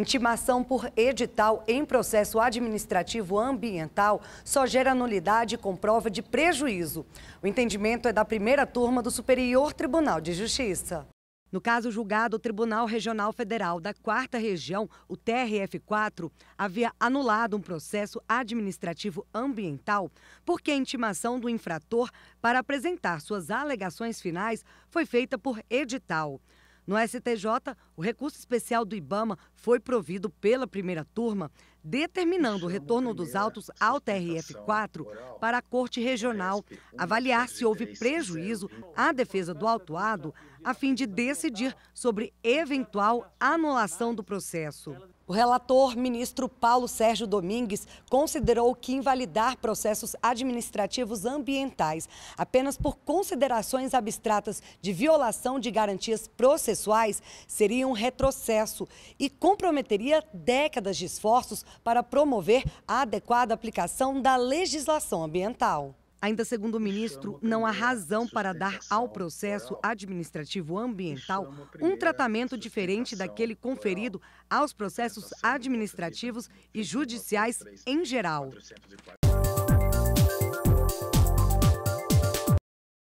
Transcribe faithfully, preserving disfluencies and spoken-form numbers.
Intimação por edital em processo administrativo ambiental só gera nulidade com prova de prejuízo. O entendimento é da primeira turma do Superior Tribunal de Justiça. No caso julgado, o Tribunal Regional Federal da quarta Região, o T R F quatro, havia anulado um processo administrativo ambiental porque a intimação do infrator para apresentar suas alegações finais foi feita por edital. No S T J, o recurso especial do Ibama foi provido pela primeira turma, determinando o retorno dos autos ao T R F quatro para a Corte Regional avaliar se houve prejuízo à defesa do autuado, a fim de decidir sobre eventual anulação do processo. O relator, ministro Paulo Sérgio Domingues, considerou que invalidar processos administrativos ambientais apenas por considerações abstratas de violação de garantias processuais seria um retrocesso e comprometeria décadas de esforços para promover a adequada aplicação da legislação ambiental. Ainda segundo o ministro, não há razão para dar ao processo administrativo ambiental um tratamento diferente daquele conferido aos processos administrativos e judiciais em geral.